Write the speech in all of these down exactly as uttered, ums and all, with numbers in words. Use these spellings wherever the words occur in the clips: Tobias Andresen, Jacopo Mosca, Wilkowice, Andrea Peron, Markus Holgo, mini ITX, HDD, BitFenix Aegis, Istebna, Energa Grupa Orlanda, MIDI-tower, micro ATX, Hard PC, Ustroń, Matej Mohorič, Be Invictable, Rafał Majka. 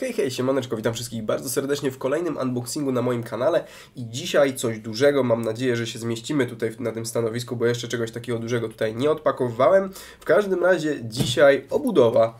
Hej, hej, siemaneczko, witam wszystkich bardzo serdecznie w kolejnym unboxingu na moim kanale i dzisiaj coś dużego, mam nadzieję, że się zmieścimy tutaj na tym stanowisku, bo jeszcze czegoś takiego dużego tutaj nie odpakowywałem. W każdym razie dzisiaj obudowa.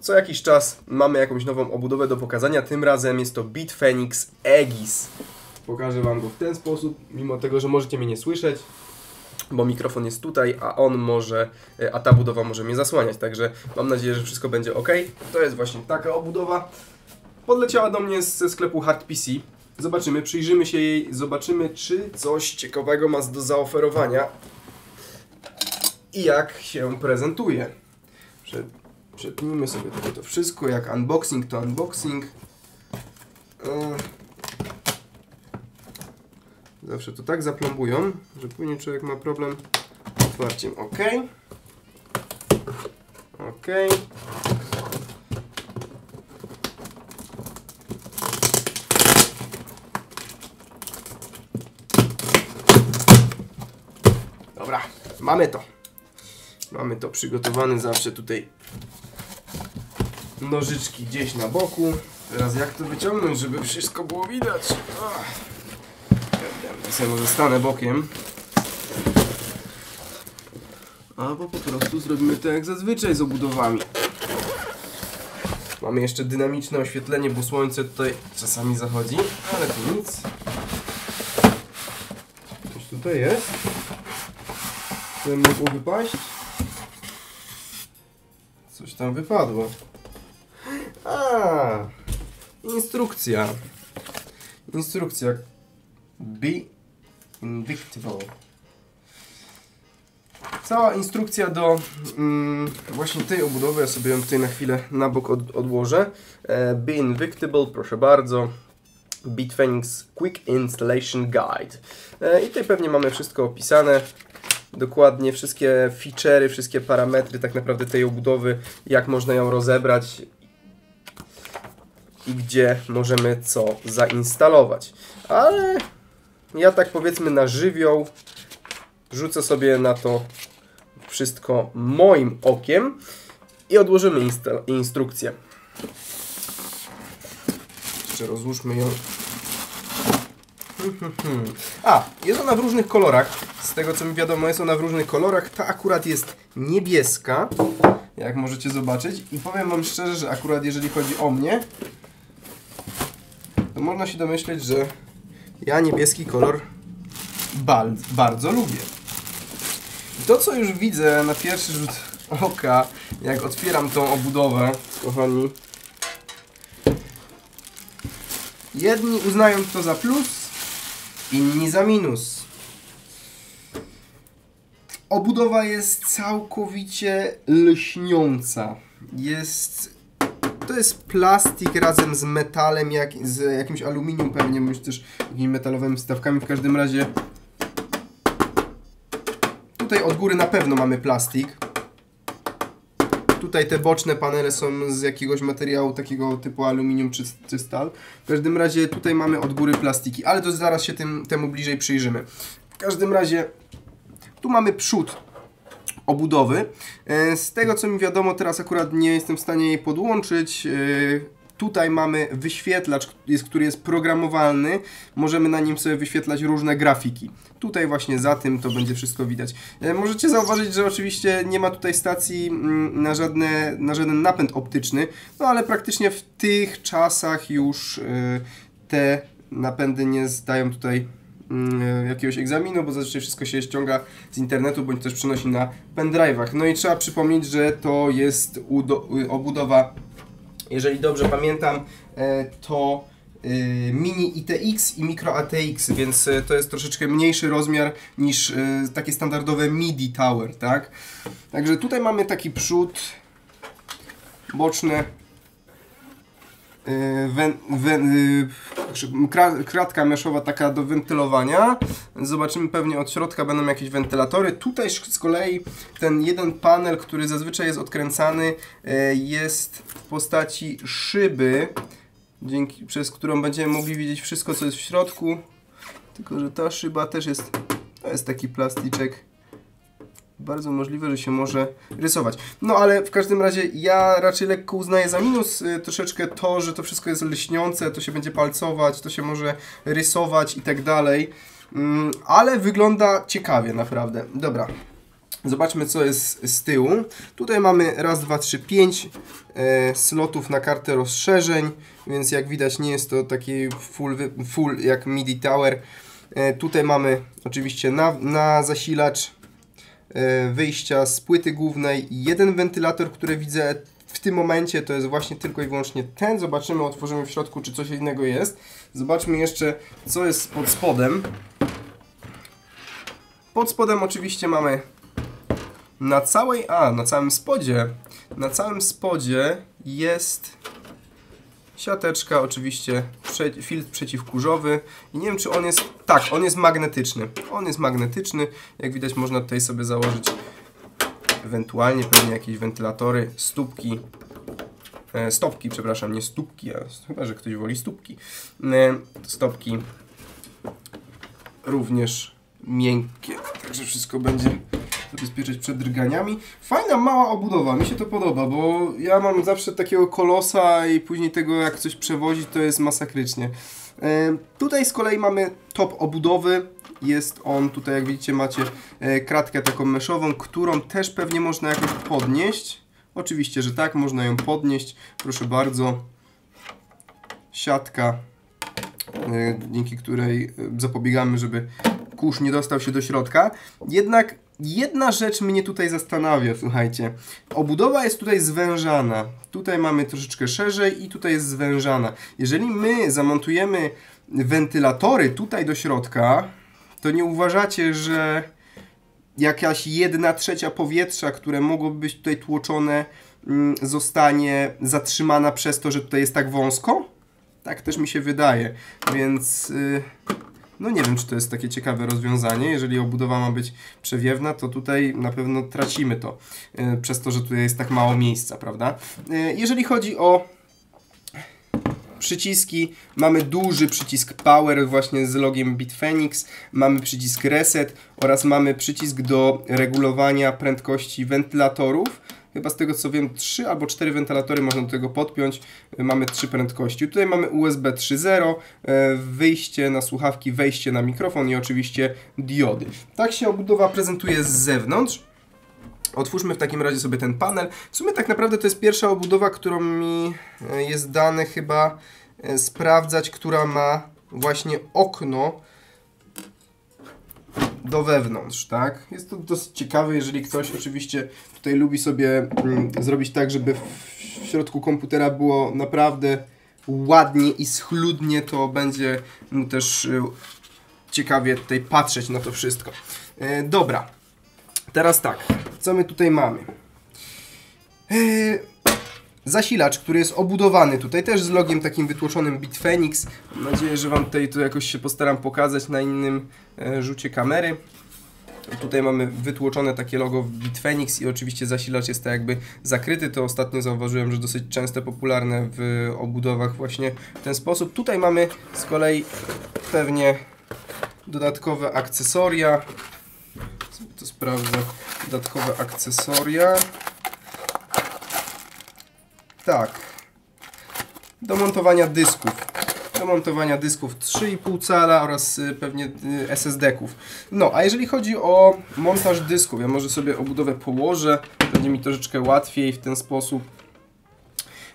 Co jakiś czas mamy jakąś nową obudowę do pokazania, tym razem jest to BitFenix Aegis. Pokażę Wam go w ten sposób, mimo tego, że możecie mnie nie słyszeć, bo mikrofon jest tutaj, a on może, a ta budowa może mnie zasłaniać, także mam nadzieję, że wszystko będzie ok. To jest właśnie taka obudowa. Podleciała do mnie ze sklepu Hard P C. Zobaczymy, przyjrzymy się jej, zobaczymy, czy coś ciekawego ma do zaoferowania i jak się prezentuje. Przetnijmy sobie tutaj to wszystko, jak unboxing to unboxing. Zawsze to tak zaplombują, że później człowiek ma problem z otwarciem. OK. OK. Dobra, mamy to. Mamy to przygotowane, zawsze tutaj nożyczki gdzieś na boku. Teraz jak to wyciągnąć, żeby wszystko było widać? Ach. Sobie może stanę bokiem, albo po prostu zrobimy to jak zazwyczaj z obudowami. Mamy jeszcze dynamiczne oświetlenie, bo słońce tutaj czasami zachodzi, ale tu nic. Coś tutaj jest, co mogło wypaść. Coś tam wypadło. A, instrukcja. Instrukcja. Be Invictable. Cała instrukcja do mm, właśnie tej obudowy, ja sobie ją tutaj na chwilę na bok od, odłożę. E, Be Invictable, proszę bardzo. BitFenix Quick Installation Guide. E, I tutaj pewnie mamy wszystko opisane. Dokładnie wszystkie feature'y, wszystkie parametry tak naprawdę tej obudowy, jak można ją rozebrać i gdzie możemy co zainstalować. Ale ja tak powiedzmy na żywioł rzucę sobie na to wszystko moim okiem i odłożymy instrukcję. Jeszcze rozłóżmy ją. A, jest ona w różnych kolorach. Z tego co mi wiadomo, jest ona w różnych kolorach. Ta akurat jest niebieska, jak możecie zobaczyć. I powiem Wam szczerze, że akurat jeżeli chodzi o mnie, to można się domyśleć, że ja niebieski kolor bardzo lubię. I to, co już widzę na pierwszy rzut oka, jak otwieram tą obudowę, kochani, jedni uznają to za plus, inni za minus. Obudowa jest całkowicie lśniąca. Jest... To jest plastik razem z metalem, jak, z jakimś aluminium pewnie, bądź też jakimiś metalowymi wstawkami. W każdym razie tutaj od góry na pewno mamy plastik. Tutaj te boczne panele są z jakiegoś materiału takiego typu aluminium czy, czy stal. W każdym razie tutaj mamy od góry plastiki, ale to zaraz się tym, temu bliżej przyjrzymy. W każdym razie tu mamy przód obudowy. Z tego co mi wiadomo, teraz akurat nie jestem w stanie jej podłączyć. Tutaj mamy wyświetlacz, który jest programowalny. Możemy na nim sobie wyświetlać różne grafiki. Tutaj właśnie za tym to będzie wszystko widać. Możecie zauważyć, że oczywiście nie ma tutaj stacji na, żadne, na żaden napęd optyczny, no ale praktycznie w tych czasach już te napędy nie zdają tutaj jakiegoś egzaminu, bo zazwyczaj wszystko się ściąga z internetu, bądź też przenosi na pendrive'ach. No i trzeba przypomnieć, że to jest obudowa, jeżeli dobrze pamiętam, to mini I T X i micro A T X, więc to jest troszeczkę mniejszy rozmiar niż takie standardowe midi tower, tak? Także tutaj mamy taki przód, boczne Wen, wen, kratka meszowa taka do wentylowania. Zobaczymy, pewnie od środka będą jakieś wentylatory. Tutaj z kolei ten jeden panel, który zazwyczaj jest odkręcany, jest w postaci szyby, dzięki, przez którą będziemy mogli widzieć wszystko, co jest w środku. Tylko że ta szyba też jest, to jest taki plasticzek bardzo możliwe, że się może rysować. No ale w każdym razie ja raczej lekko uznaję za minus y, troszeczkę to, że to wszystko jest lśniące, to się będzie palcować, to się może rysować i tak dalej. Ale wygląda ciekawie naprawdę. Dobra, zobaczmy co jest z tyłu. Tutaj mamy raz, dwa, trzy, pięć e, slotów na kartę rozszerzeń, więc jak widać nie jest to taki full, full jak MIDI-tower. E, tutaj mamy oczywiście na, na zasilacz e, wyjścia z płyty głównej i jeden wentylator, który widzę w tym momencie, to jest właśnie tylko i wyłącznie ten. Zobaczymy, otworzymy w środku, czy coś innego jest. Zobaczmy jeszcze, co jest pod spodem. Pod spodem oczywiście mamy na całej, a na całym spodzie, na całym spodzie jest siateczka, oczywiście prze, filtr przeciwkurzowy. I nie wiem, czy on jest, tak, on jest magnetyczny. On jest magnetyczny, jak widać można tutaj sobie założyć ewentualnie pewnie jakieś wentylatory, stópki, e, stopki, przepraszam, nie stópki, a chyba, że ktoś woli stópki. E, stopki również miękkie, także wszystko będzie zabezpieczyć przed drganiami. Fajna, mała obudowa, mi się to podoba, bo ja mam zawsze takiego kolosa i później tego jak coś przewozić, to jest masakrycznie. E, tutaj z kolei mamy top obudowy. Jest on, tutaj jak widzicie macie kratkę taką meszową, którą też pewnie można jakoś podnieść. Oczywiście, że tak, można ją podnieść. Proszę bardzo. Siatka, dzięki której zapobiegamy, żeby kurz nie dostał się do środka. Jednak jedna rzecz mnie tutaj zastanawia, słuchajcie. Obudowa jest tutaj zwężana. Tutaj mamy troszeczkę szerzej i tutaj jest zwężana. Jeżeli my zamontujemy wentylatory tutaj do środka, to nie uważacie, że jakaś jedna trzecia powietrza, które mogłoby być tutaj tłoczone, zostanie zatrzymana przez to, że tutaj jest tak wąsko? Tak też mi się wydaje, więc no nie wiem, czy to jest takie ciekawe rozwiązanie. Jeżeli obudowa ma być przewiewna, to tutaj na pewno tracimy to, przez to, że tutaj jest tak mało miejsca, prawda? Jeżeli chodzi o przyciski, mamy duży przycisk Power właśnie z logiem BitFenix, mamy przycisk Reset oraz mamy przycisk do regulowania prędkości wentylatorów. Chyba z tego co wiem, trzy albo cztery wentylatory można do tego podpiąć. Mamy trzy prędkości. Tutaj mamy U S B trzy zero, wyjście na słuchawki, wejście na mikrofon i oczywiście diody. Tak się obudowa prezentuje z zewnątrz. Otwórzmy w takim razie sobie ten panel. W sumie tak naprawdę to jest pierwsza obudowa, którą mi jest dane chyba sprawdzać, która ma właśnie okno do wewnątrz, tak? Jest to dosyć ciekawe, jeżeli ktoś oczywiście tutaj lubi sobie zrobić tak, żeby w środku komputera było naprawdę ładnie i schludnie, to będzie mu też ciekawie tutaj patrzeć na to wszystko. Dobra, teraz tak. Co my tutaj mamy? Yy, zasilacz, który jest obudowany tutaj też z logiem takim wytłoczonym BitFenix. Mam nadzieję, że Wam tutaj to jakoś się postaram pokazać na innym e, rzucie kamery. Tutaj mamy wytłoczone takie logo BitFenix i oczywiście zasilacz jest tak jakby zakryty. To ostatnio zauważyłem, że dosyć często popularne w obudowach właśnie w ten sposób. Tutaj mamy z kolei pewnie dodatkowe akcesoria. To sprawdzę. Dodatkowe akcesoria. Tak. Do montowania dysków. Do montowania dysków trzy i pół cala oraz pewnie S S D-ków. No, a jeżeli chodzi o montaż dysków, ja może sobie obudowę położę. Będzie mi troszeczkę łatwiej w ten sposób.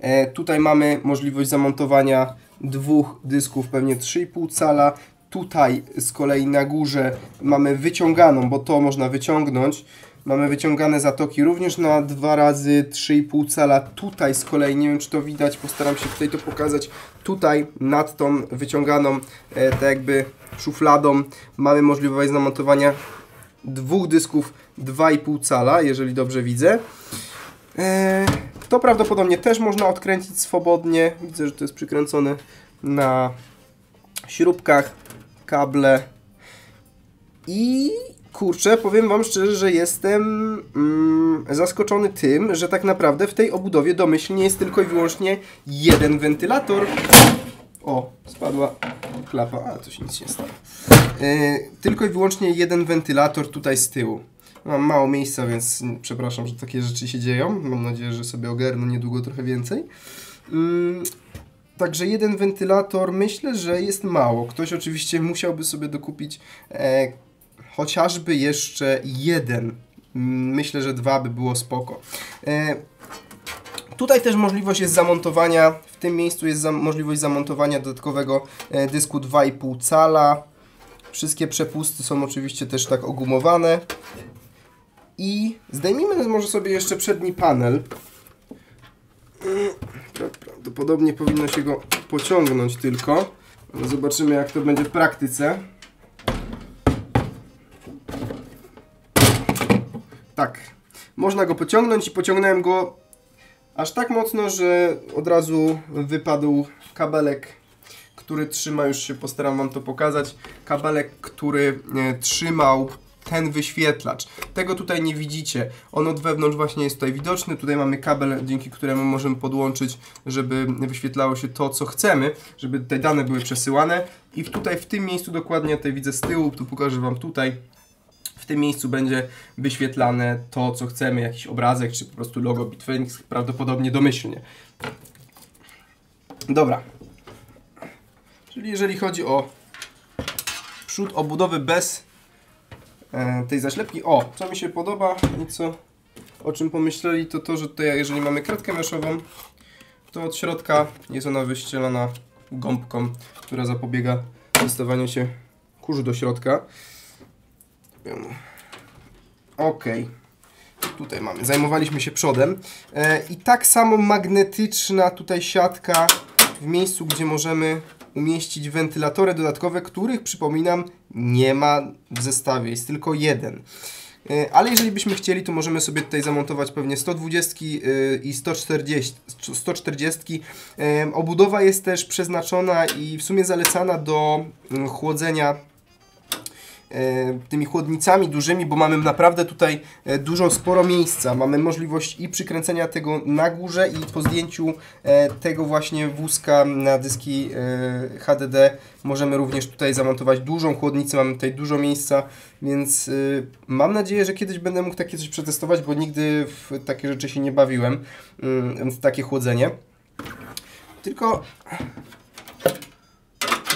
E, tutaj mamy możliwość zamontowania dwóch dysków, pewnie trzy i pół cala. Tutaj z kolei na górze mamy wyciąganą, bo to można wyciągnąć. Mamy wyciągane zatoki również na dwa razy trzy i pół cala. Tutaj z kolei, nie wiem czy to widać, postaram się tutaj to pokazać. Tutaj nad tą wyciąganą e, tak jakby szufladą mamy możliwość zamontowania dwóch dysków dwa i pół cala, jeżeli dobrze widzę. E, to prawdopodobnie też można odkręcić swobodnie. Widzę, że to jest przykręcone na śrubkach, kable i kurczę, powiem Wam szczerze, że jestem mm, zaskoczony tym, że tak naprawdę w tej obudowie domyślnie jest tylko i wyłącznie jeden wentylator. O, spadła klapa, a to się nic nie stało. Yy, tylko i wyłącznie jeden wentylator tutaj z tyłu. Mam mało miejsca, więc przepraszam, że takie rzeczy się dzieją. Mam nadzieję, że sobie ogarnę niedługo trochę więcej. Mm, także jeden wentylator myślę, że jest mało. Ktoś oczywiście musiałby sobie dokupić e, chociażby jeszcze jeden. Myślę, że dwa by było spoko. E, Tutaj też możliwość jest zamontowania, w tym miejscu jest za, możliwość zamontowania dodatkowego e, dysku dwa i pół cala. Wszystkie przepusty są oczywiście też tak ogumowane. I zdejmijmy może sobie jeszcze przedni panel. Prawdopodobnie powinno się go pociągnąć tylko. Zobaczymy, jak to będzie w praktyce. Tak, można go pociągnąć i pociągnąłem go aż tak mocno, że od razu wypadł kabelek, który trzyma, już się postaram Wam to pokazać, kabelek, który trzymał ten wyświetlacz. Tego tutaj nie widzicie, on od wewnątrz właśnie jest tutaj widoczny, tutaj mamy kabel, dzięki któremu możemy podłączyć, żeby wyświetlało się to, co chcemy, żeby te dane były przesyłane. I tutaj w tym miejscu dokładnie, tutaj widzę z tyłu, tu pokażę Wam tutaj, w tym miejscu będzie wyświetlane to, co chcemy, jakiś obrazek, czy po prostu logo BitFenix, prawdopodobnie domyślnie. Dobra. Czyli jeżeli chodzi o przód obudowy bez e, tej zaślepki, o, co mi się podoba i co, o czym pomyśleli, to to, że tutaj jeżeli mamy kredkę meszową, to od środka jest ona wyścielona gąbką, która zapobiega dostawaniu się kurzu do środka. Ok, tutaj mamy, zajmowaliśmy się przodem e, i tak samo magnetyczna tutaj siatka w miejscu, gdzie możemy umieścić wentylatory dodatkowe, których, przypominam, nie ma w zestawie, jest tylko jeden. E, ale jeżeli byśmy chcieli, to możemy sobie tutaj zamontować pewnie sto dwadzieścia e, i sto czterdzieści. E, obudowa jest też przeznaczona i w sumie zalecana do e, chłodzenia tymi chłodnicami dużymi, bo mamy naprawdę tutaj dużo, sporo miejsca. Mamy możliwość i przykręcenia tego na górze i po zdjęciu tego właśnie wózka na dyski H D D możemy również tutaj zamontować dużą chłodnicę, mamy tutaj dużo miejsca, więc mam nadzieję, że kiedyś będę mógł takie coś przetestować, bo nigdy w takie rzeczy się nie bawiłem, w takie chłodzenie. Tylko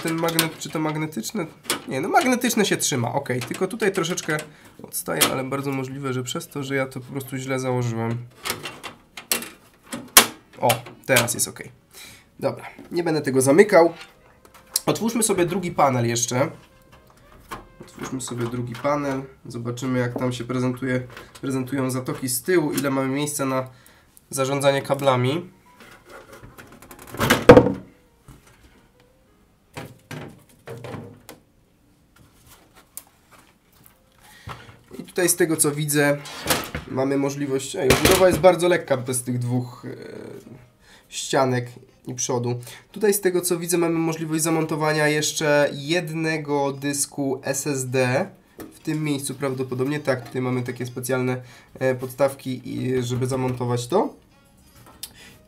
ten magnet, czy to magnetyczne? Nie, no magnetyczne się trzyma, ok, tylko tutaj troszeczkę odstaje, ale bardzo możliwe, że przez to, że ja to po prostu źle założyłem. O, teraz jest ok. Dobra, nie będę tego zamykał. Otwórzmy sobie drugi panel jeszcze. Otwórzmy sobie drugi panel. Zobaczymy, jak tam się prezentuje, prezentują zatoki z tyłu, ile mamy miejsca na zarządzanie kablami. Tutaj z tego, co widzę, mamy możliwość, ej, budowa jest bardzo lekka bez tych dwóch e, ścianek i przodu. Tutaj z tego, co widzę, mamy możliwość zamontowania jeszcze jednego dysku S S D. W tym miejscu prawdopodobnie, tak, tutaj mamy takie specjalne e, podstawki, i, żeby zamontować to.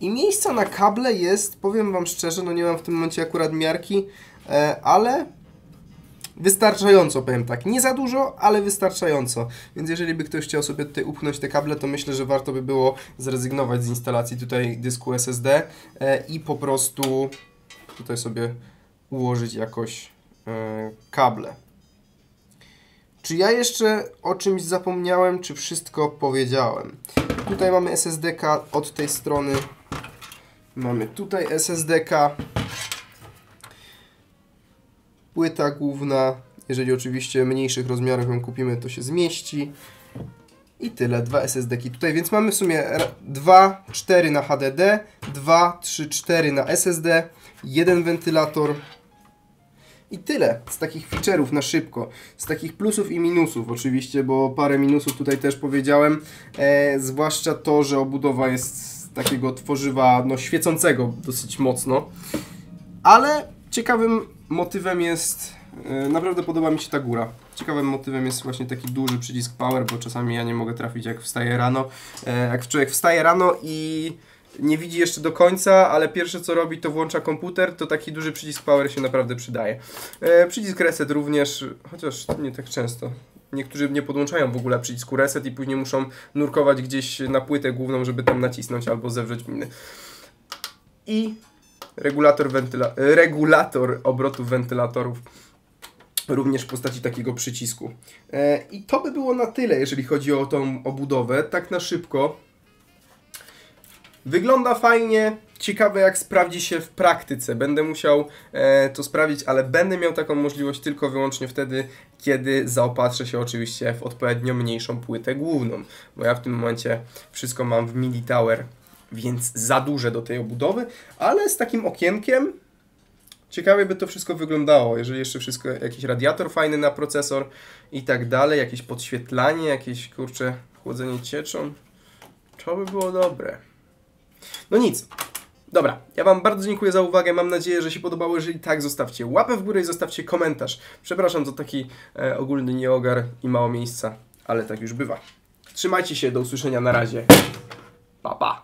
I miejsca na kable jest, powiem Wam szczerze, no nie mam w tym momencie akurat miarki, e, ale... wystarczająco, powiem tak, nie za dużo, ale wystarczająco, więc jeżeli by ktoś chciał sobie tutaj upchnąć te kable, to myślę, że warto by było zrezygnować z instalacji tutaj dysku S S D i po prostu tutaj sobie ułożyć jakoś kable. Czy ja jeszcze o czymś zapomniałem, czy wszystko powiedziałem? Tutaj mamy S S D K od tej strony, mamy tutaj S S D K. Płyta główna, jeżeli oczywiście mniejszych rozmiarów ją kupimy, to się zmieści. I tyle, dwa S S D ki tutaj, więc mamy w sumie dwa, cztery na H D D, dwa, trzy, cztery na S S D, jeden wentylator. I tyle z takich feature'ów na szybko, z takich plusów i minusów oczywiście, bo parę minusów tutaj też powiedziałem, e, zwłaszcza to, że obudowa jest z takiego tworzywa no, świecącego dosyć mocno, ale ciekawym motywem jest, naprawdę podoba mi się ta góra. Ciekawym motywem jest właśnie taki duży przycisk power, bo czasami ja nie mogę trafić, jak wstaje rano. Jak człowiek wstaje rano i nie widzi jeszcze do końca, ale pierwsze co robi, to włącza komputer, to taki duży przycisk power się naprawdę przydaje. Przycisk reset również, chociaż nie tak często. niektórzy nie podłączają w ogóle przycisku reset i później muszą nurkować gdzieś na płytę główną, żeby tam nacisnąć albo zewrzeć miny. I regulator, wentyla regulator obrotów wentylatorów również w postaci takiego przycisku. E, I to by było na tyle, jeżeli chodzi o tą obudowę. Tak na szybko. Wygląda fajnie. Ciekawe, jak sprawdzi się w praktyce. Będę musiał e, to sprawdzić, ale będę miał taką możliwość tylko wyłącznie wtedy, kiedy zaopatrzę się oczywiście w odpowiednio mniejszą płytę główną. Bo ja w tym momencie wszystko mam w MIDI-tower, więc za duże do tej obudowy, ale z takim okienkiem ciekawie by to wszystko wyglądało. Jeżeli jeszcze wszystko, jakiś radiator fajny na procesor i tak dalej, jakieś podświetlanie, jakieś, kurczę, chłodzenie cieczą, to by było dobre. No nic. Dobra, ja Wam bardzo dziękuję za uwagę, mam nadzieję, że się podobało, jeżeli tak, zostawcie łapę w górę i zostawcie komentarz. Przepraszam za taki e, ogólny nieogar i mało miejsca, ale tak już bywa. Trzymajcie się, do usłyszenia, na razie. Pa, pa.